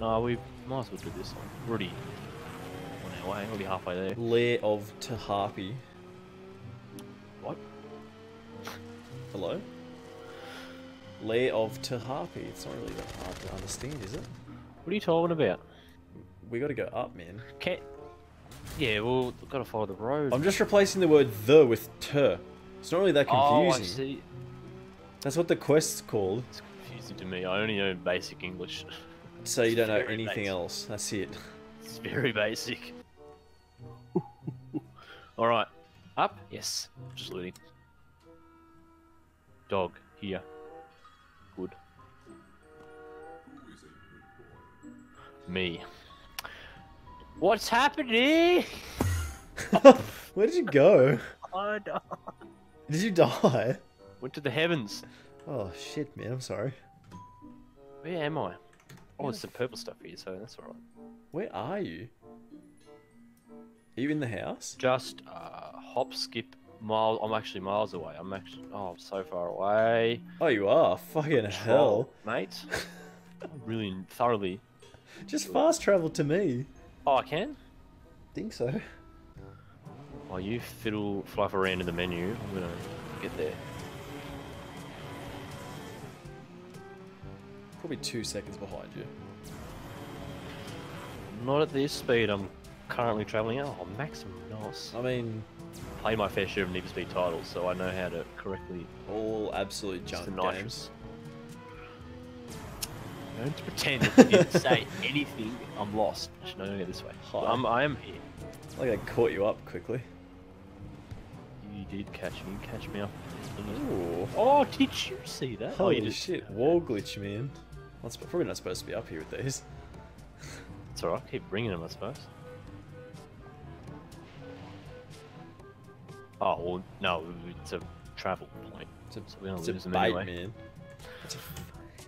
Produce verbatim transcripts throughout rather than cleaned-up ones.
No, we might as well do this one. We're already on our way. We'll be halfway there. Lair of Teharpie. What? Hello? Lair of Teharpie. It's not really that hard to understand, is it? What are you talking about? We gotta go up, man. Can't... Yeah, well, we've gotta follow the road. I'm just replacing the word the with ter. It's not really that confusing. Oh, I see. That's what the quest's called. It's confusing to me. I only know basic English. So you don't know anything basic. else. That's it. It's very basic. Alright. Up? Yes. Just looting. Dog. Here. Good. Me. What's happening? Where did you go? I died. Did you die? Went to the heavens. Oh shit, man. I'm sorry. Where am I? Oh, it's some purple stuff here, so that's alright. Where are you? Are you in the house? Just uh, hop, skip, mile. I'm actually miles away. I'm actually. Oh, I'm so far away. Oh, you are? Fucking hell. Mate. I'm really thoroughly. Just fast travel to me. Oh, I can? I think so. While you fiddle fluff around in the menu, I'm gonna get there. Probably two seconds behind you. Not at this speed I'm currently travelling at. Oh, maximum loss. I mean, I play my fair share of Need for Speed titles, so I know how to correctly. All absolute junk games. Don't pretend that you didn't say anything. I'm lost. No, no, no, this way. I'm, I am here. I think I caught you up quickly. You did catch me. Catch me up. Ooh. Oh, did you see that? Holy oh, you just... shit! Wall glitch, man. That's probably not supposed to be up here with these. It's alright, keep bringing them, I suppose. Oh, well, no, it's a travel point. It's a, so we don't it's lose a them bait, anyway. man. It's, a,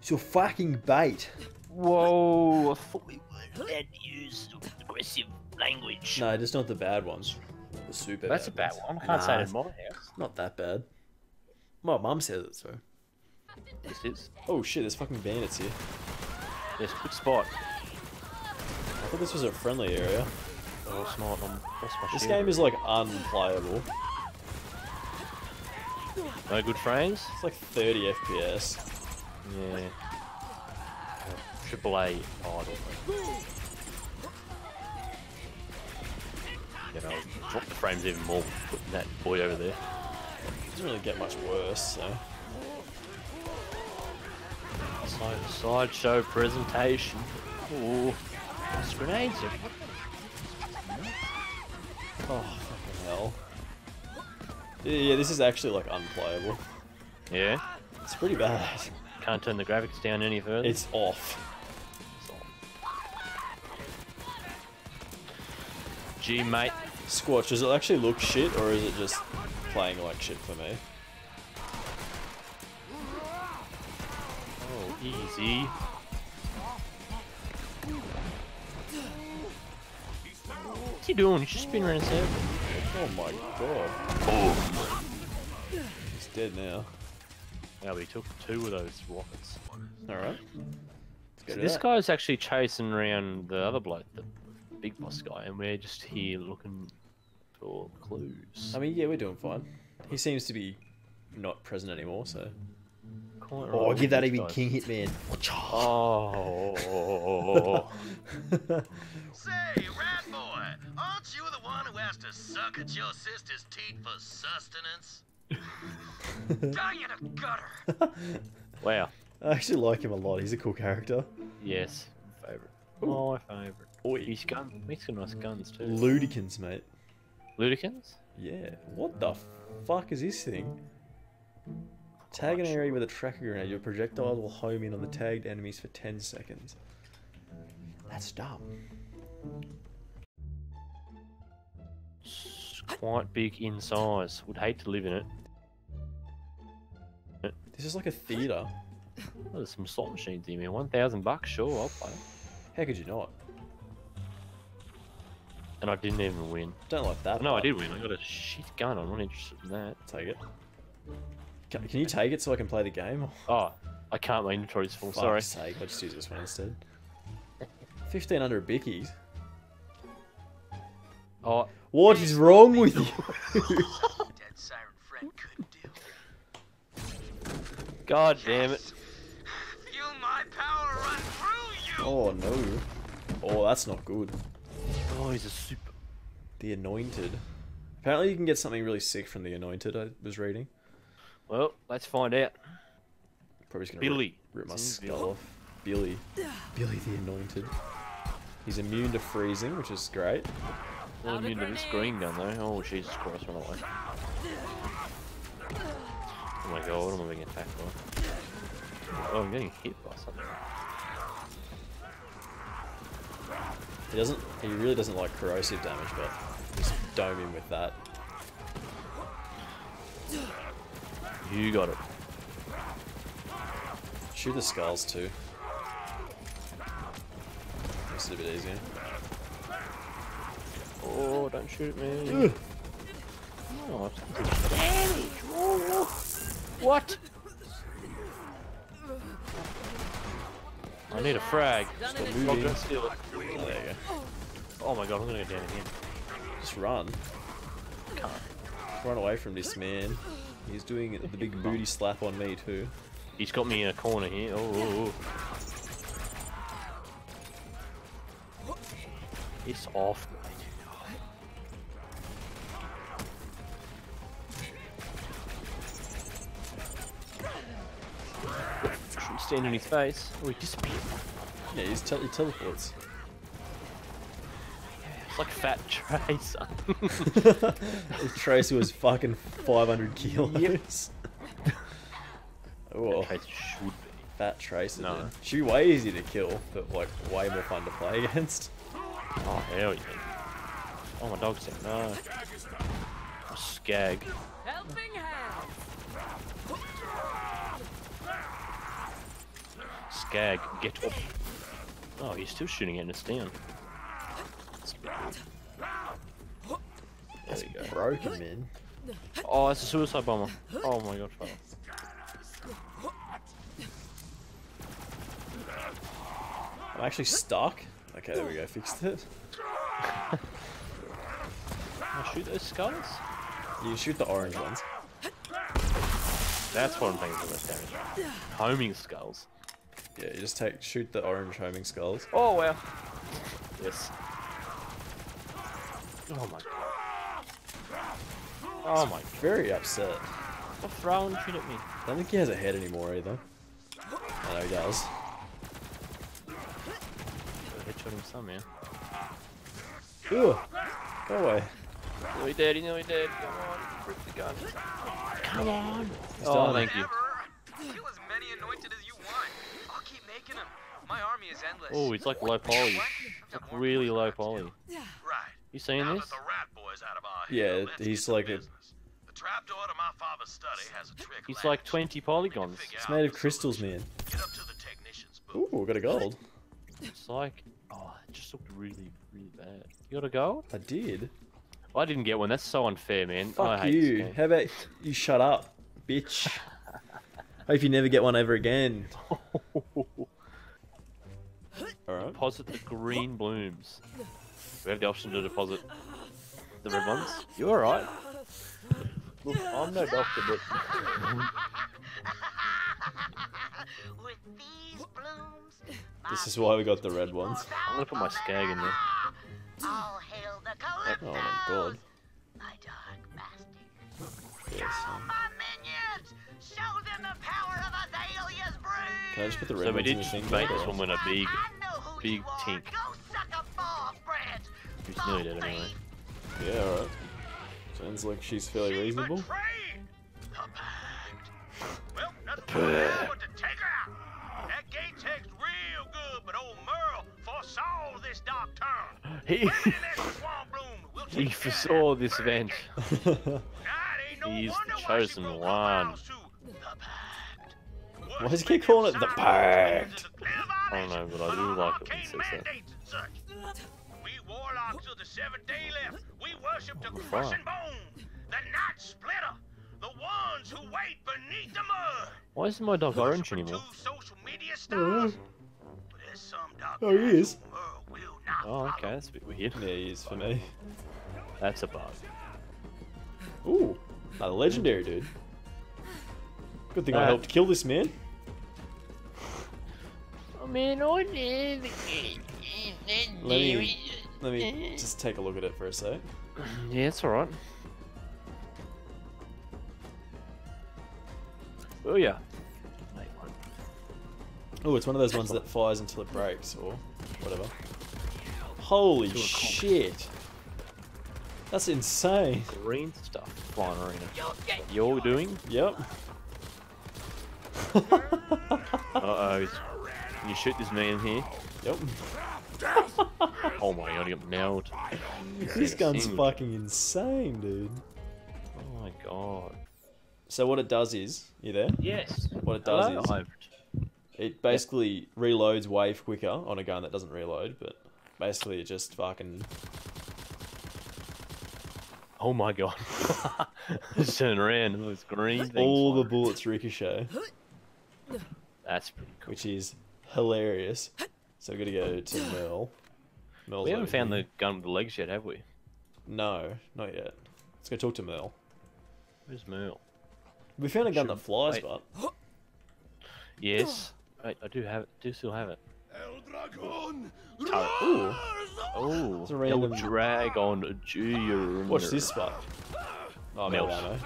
it's your fucking bait. Whoa, I thought we weren't allowed to use aggressive language. No, just not the bad ones. The super That's bad That's a bad ones. one. I can't nah, say it in my house. Not that bad. My mum says it, so. This is. Oh shit, there's fucking bandits here. Yes, good spot. I thought this was a friendly area. Oh, smart. I'm, that's my this game is like unplayable. No good frames? It's like thirty F P S. Yeah. Triple A. Oh, I don't know. You know, drop the frames even more, putting that boy over there. It doesn't really get much worse, so. Side, sideshow presentation. Oh, those grenades are... Oh, fucking hell. Yeah, yeah, this is actually, like, unplayable. Yeah? It's pretty bad. Can't turn the graphics down any further. It's off. It's off. Gee, mate. Squatch, does it actually look shit, or is it just playing like shit for me? Oh, easy. What's he doing? He's just spinning around his head. Oh my god. Oh. He's dead now. Yeah, we took two of those rockets. Alright. So this guy's actually chasing around the other bloke, the big boss guy, and we're just here looking for clues. I mean, yeah, we're doing fine. He seems to be not present anymore, so. Quite right. Oh, give that a big king hit, man. Oh. Say, rat boy, aren't you the one who has to suck at your sister's teeth for sustenance? Die in a gutter. Wow. I actually like him a lot. He's a cool character. Yes, favorite. Ooh. My favorite. Oi. He's got he's got nice guns too. Ludicans, mate. Ludicans? Yeah. What the fuck is this thing? Tag an area with a tracker grenade. Your projectile will home in on the tagged enemies for ten seconds. That's dumb. It's quite big in size. Would hate to live in it. This is like a theater. Oh, there's some slot machines in here. One thousand bucks, sure, I'll play it. How could you not? And I didn't even win. Don't like that. No, part. I did win. I got a shit gun. I'm not interested in that. Take it. Can, can you take it so I can play the game? Oh, I can't. My inventory's full. Sorry. Sake, I'll just use this one instead. fifteen hundred bickies. Oh, what is wrong with you? Dead siren friend couldn't deal with it. God damn it. Feel my power run through you. Oh no. Oh, that's not good. Oh, he's a super. The Anointed. Apparently you can get something really sick from the Anointed, I was reading. Well, let's find out. Probably just gonna Billy. Rip, rip my skull off. Billy. Billy the Anointed. He's immune to freezing, which is great. Well, immune to this green gun though. Oh, Jesus Christ, run away. Oh my god, what am I being attacked by? Oh, I'm getting hit by something. He doesn't, he really doesn't like corrosive damage, but just dome him with that. You got it. Shoot the skulls too. Makes it a bit easier. Oh, don't shoot me. Oh, what? I need a frag. Just got moving. Oh, don't steal it. Oh, there you go. Oh my god, I'm gonna go down again. Just run. Can't. Run away from this man. He's doing the big booty slap on me too. He's got me in a corner here. Oh, oh, oh. It's off. Stand in his face. Oh, he disappeared. Yeah, he's te he teleports. It's like fat Tracer. Tracer was fucking five hundred kilos. Yep. Oh, that Tracer should be. Fat Tracer. No. Dude. She way easy to kill, but like way more fun to play against. Oh hell yeah. Oh my dog's dead. No. Oh, Skag. Helping hand. Skag, get up. Oh, he's still shooting at us down. That's broken, man. Oh, it's a suicide bomber. Oh my god, fuck. I'm actually stuck. Okay, there we go, fixed it. I'll shoot those skulls? You shoot the orange ones. That's what I'm thinking for this damage. Homing skulls. Yeah, you just take shoot the orange homing skulls. Oh wow. Yes. Oh my god. Oh my god. Very upset. Stop throwing shit at me. I don't think he has a head anymore either. I know he does. Headshot him somehow. Ooh. Go away. Nearly dead, he's nearly dead. Come on, rip the gun. Come on. He's oh, done. Thank you. Kill as many Anointed as you want. I'll keep making them. My army is endless. Oh, it's like low poly. Like really low poly. Yeah. You seeing this? Yeah, he's like a... He's like twenty polygons. It's made of crystals, man. Ooh, we got a gold. It's like... Oh, it just looked really, really bad. You got a gold? I did. Well, I didn't get one. That's so unfair, man. Fuck I hate you. How about you shut up, bitch? Hope you never get one ever again. Alright. Deposit the green blooms. We have the option to deposit the red ones. You alright? Look, I'm no doctor, but... With these blooms, this is why we got the red ones. I'm gonna put my Skag in there. All hail the Calypsos. Oh my god. My dark master. Yes. Show them the power of Azalea's brood. Can I just put the red so we did just make this one win a big, big tink. She's nearly dead anyway. Yeah, alright. Sounds like she's fairly she's reasonable. Well, nothing more to take her out. That gate takes real good, but old Merle foresaw this dark turn. He, we'll he foresaw this event. He's the chosen one. Why does he keep calling it the Pact? I don't know, but I do like it when he says that. We warlocks of the seventh day left. We worship the crushing bone, the night splitter, the ones who wait beneath the mud. Why isn't my dog orange anymore? Oh, he is. Oh, okay, that's a bit weird. News for me. That's a bug. Ooh, another legendary, dude. Good thing uh, I helped kill this man. I mean, I did. Let me, let me just take a look at it for a sec. Yeah, it's alright. Oh, yeah. Oh, it's one of those ones that fires until it breaks or whatever. Holy shit. That's insane. Green stuff flying around. You're doing? Yep. Uh-oh. Can you shoot this man here? Yep. Oh my god, he got nailed. This gun's fucking insane, dude. Oh my god. So what it does is... You there? Yes. What it does Hello? is... It basically yep. reloads way quicker on a gun that doesn't reload, but basically it just fucking... Oh my god. Just turn around and those green things. All the bullets ricochet. That's pretty cool. Which is hilarious. So we're going to go to Merle. Merle's we haven't found here. the gun with the legs yet, have we? No, not yet. Let's go talk to Merle. Where's Merle? We found a gun Should... that flies, Wait. but... Yes. Wait, I do have it. Do still have it. Eldragon! Oh, oh! It's a random dragon. Junior. Watch this spot. Oh, Mel. Where's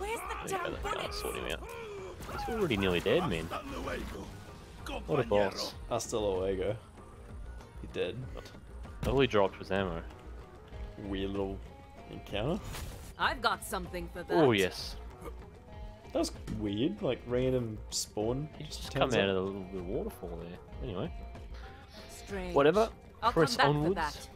the damn bullet? Sort him out. He's already nearly dead, man. What a boss. Hasta luego. He's dead. All he dropped was ammo. Weird little encounter. I've got something for that. Oh yes. That was weird, like random spawn. He just come out up. of the little waterfall there. Anyway, Strange. whatever. I'll press onwards.